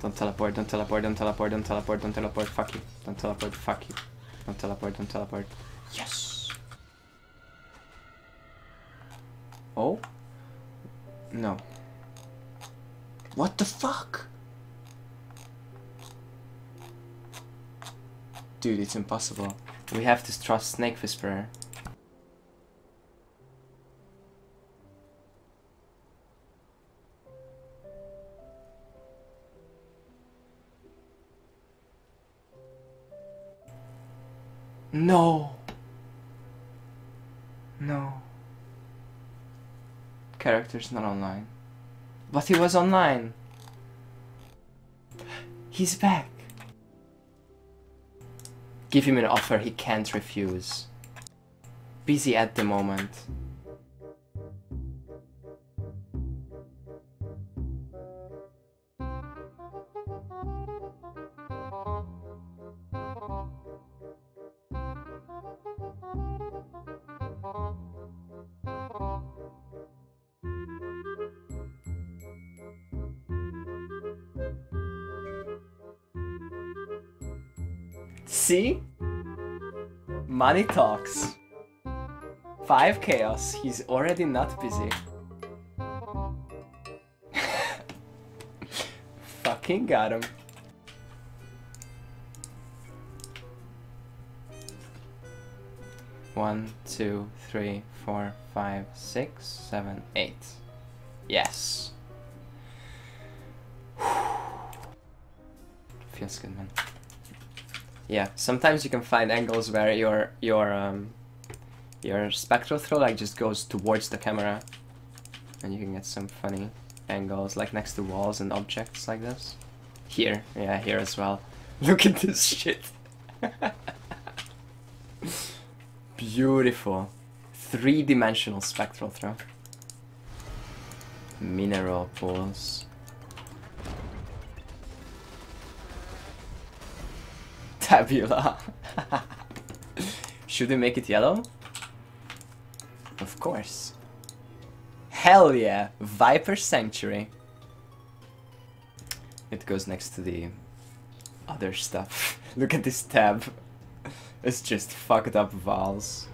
Don't teleport, don't teleport, don't teleport, don't teleport, don't teleport, fuck you. Don't teleport, fuck you. Don't teleport, don't teleport. Yes! Oh? No. What the fuck? Dude, it's impossible. We have to trust Snake Whisperer. No. No. Character's not online. But he was online. He's back. Give him an offer he can't refuse. Busy at the moment. See? Money talks. 5 chaos, he's already not busy. Fucking got him. One, two, three, four, five, six, seven, 8. Yes. Feels good, man. Yeah, sometimes you can find angles where your spectral throw like just goes towards the camera, and you can get some funny angles like next to walls and objects like this. Here, yeah, here as well. Look at this shit. Beautiful, 3-dimensional spectral throw. Mineral pools. Tabula. Should we make it yellow? Of course. Hell yeah! Viper Sanctuary. It goes next to the other stuff. Look at this tab. It's just fucked up vowels.